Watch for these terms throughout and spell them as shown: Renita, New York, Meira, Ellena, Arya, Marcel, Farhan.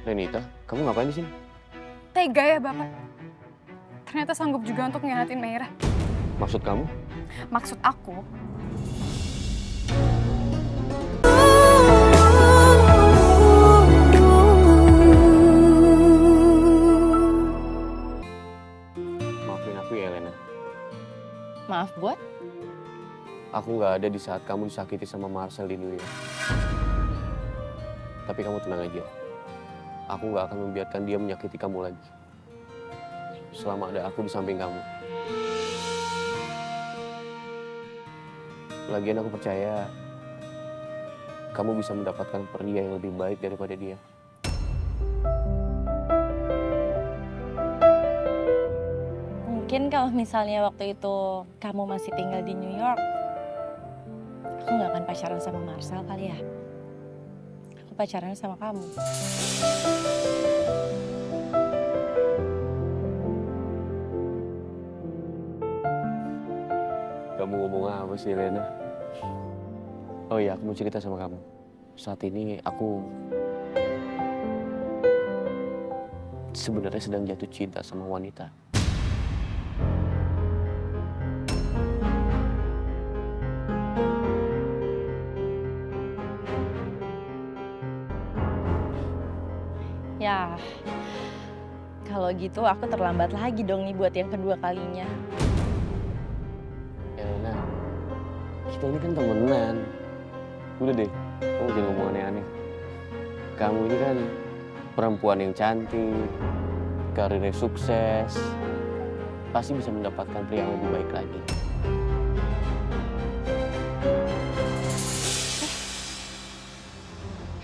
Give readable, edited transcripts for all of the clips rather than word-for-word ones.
Renita, kamu ngapain di sini? Tega ya, Bapak. Ternyata sanggup juga untuk ngianatin Meira. Maksud kamu? Maksud aku. Maafin aku ya, Ellena. Maaf buat? Aku nggak ada di saat kamu disakiti sama Marcel di New York. Tapi kamu tenang aja. Aku nggak akan membiarkan dia menyakiti kamu lagi. Selama ada aku di samping kamu. Lagian aku percaya kamu bisa mendapatkan pria yang lebih baik daripada dia. Mungkin kalau misalnya waktu itu kamu masih tinggal di New York, aku nggak akan pacaran sama Marcel kali ya. Aku pacaran sama kamu. Kamu ngomong apa sih, Ellena? Oh iya, aku mau cerita sama kamu. Saat ini aku sebenarnya sedang jatuh cinta sama wanita. Ya, kalau gitu aku terlambat lagi dong nih buat yang kedua kalinya. Kita ini kan temenan. Udah deh, kamu jangan ngomong aneh-aneh. Kamu ini kan perempuan yang cantik, karirnya sukses. Pasti bisa mendapatkan pria yang lebih baik lagi.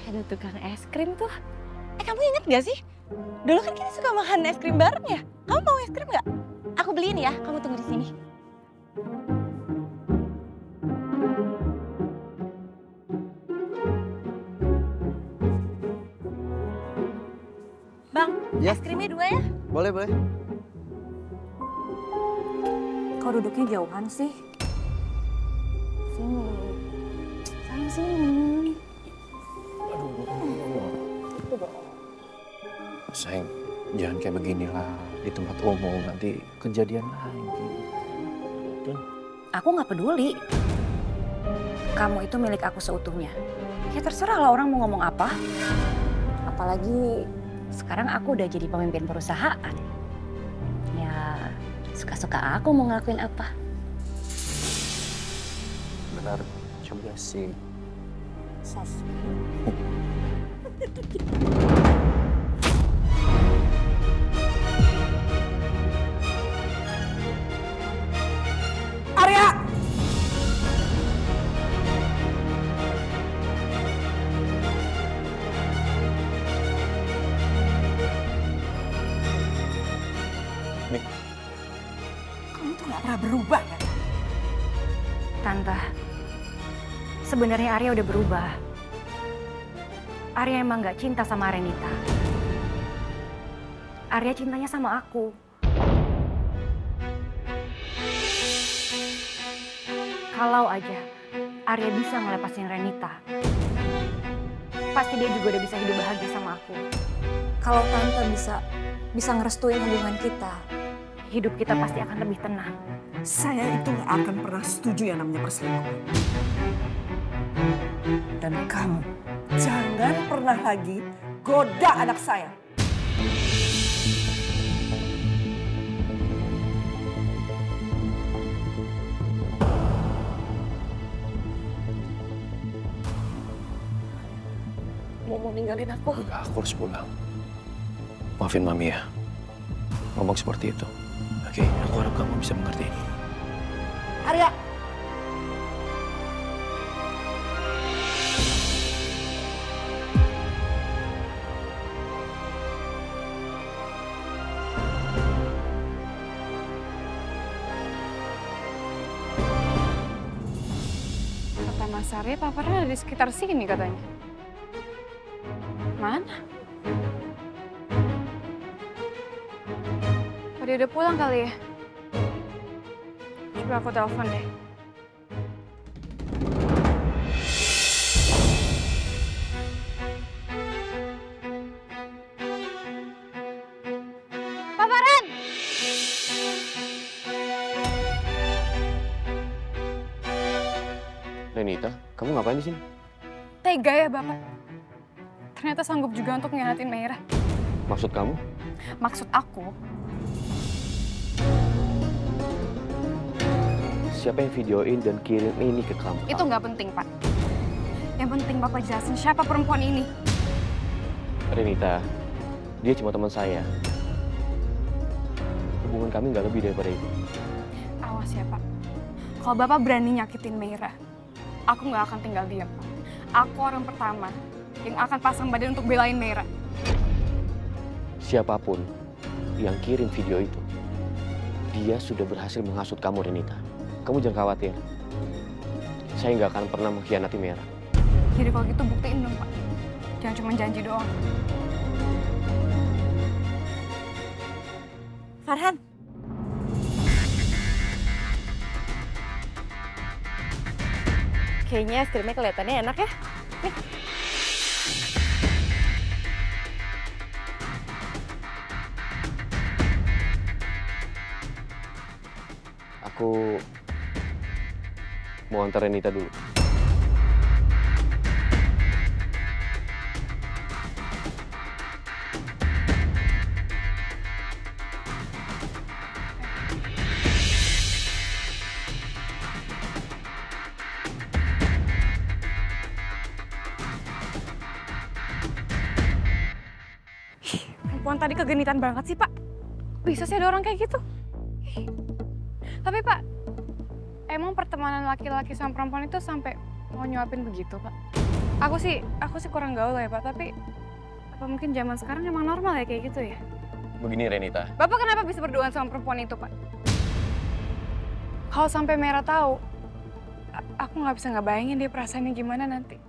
Ada tukang es krim tuh. Kamu inget gak sih? Dulu kan kita suka makan es krim bareng ya? Kamu mau es krim gak? Aku beliin ya, kamu tunggu di sini. Bang, ya. Es krimnya dua ya? Boleh, boleh. Kok duduknya jauhan sih? Sini. Sayang sini. Aduh, sayang, jangan kayak beginilah di tempat umum. Nanti kejadian lagi. Tuh. Aku nggak peduli. Kamu itu milik aku seutuhnya. Ya terserah lah orang mau ngomong apa. Apalagi sekarang aku udah jadi pemimpin perusahaan. Ya, suka-suka aku mau ngelakuin apa. Benar, coba sih. Arya! Berubah ya? Tante, sebenarnya Arya udah berubah. Arya emang gak cinta sama Renita. Arya cintanya sama aku. Kalau aja Arya bisa ngelepasin Renita, pasti dia juga udah bisa hidup bahagia sama aku. Kalau Tante bisa ngerestuin hubungan kita, hidup kita pasti akan lebih tenang. Saya itu nggak akan pernah setuju yang namanya perselingkuhan. Dan kamu jangan pernah lagi goda anak saya. Mau ninggalin aku? Enggak, aku harus pulang. Maafin Mami ya, ngomong seperti itu. Oke, aku harap kamu bisa mengerti ini. Arya! Kata Mas Arya, Pak Farhan ada di sekitar sini katanya. Mana? Dia udah pulang kali ya? Coba aku telepon deh. Renita, kamu ngapain di sini? Tega ya, Bapak. Ternyata sanggup juga untuk ngehatin Meira. Maksud kamu? Maksud aku. Siapa yang videoin dan kirim ini ke kamu? Itu nggak penting, Pak. Yang penting Bapak jelasin siapa perempuan ini. Renita, dia cuma teman saya. Hubungan kami nggak lebih daripada itu. Awas ya, Pak. Kalau Bapak berani nyakitin Meira, aku nggak akan tinggal diam. Aku orang pertama yang akan pasang badan untuk belain Meira. Siapapun yang kirim video itu, dia sudah berhasil menghasut kamu, Renita. Kamu jangan khawatir. Saya nggak akan pernah mengkhianati Meira. Jadi kalau gitu buktiin dong, Pak. Jangan cuma janji doang. Farhan. Kayaknya es krimnya kelihatannya enak ya. Nih. Aku mau antar Renita dulu. Perempuan tadi kegenitan banget sih, Pak. Bisa sih ada orang kayak gitu. Tapi, Pak, emang pertemanan laki-laki sama perempuan itu sampai mau nyuapin begitu, Pak? Aku sih kurang gaul ya, Pak. Tapi, apa mungkin zaman sekarang emang normal ya kayak gitu ya? Begini, Renita. Bapak kenapa bisa berduaan sama perempuan itu, Pak? Kalau sampai Meira tahu, aku nggak bisa bayangin dia perasaannya gimana nanti.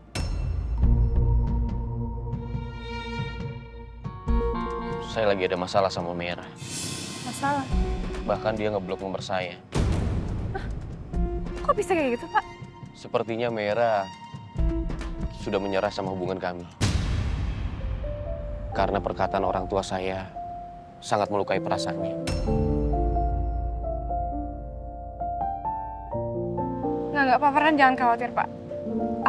Saya lagi ada masalah sama Meira. Masalah? Bahkan dia ngeblok nomor saya. Hah? Kok bisa kayak gitu, Pak? Sepertinya Meira sudah menyerah sama hubungan kami. Karena perkataan orang tua saya sangat melukai perasaannya. Nggak, Pak Farhan jangan khawatir, Pak.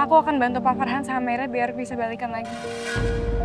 Aku akan bantu Pak Farhan sama Meira biar bisa balikan lagi.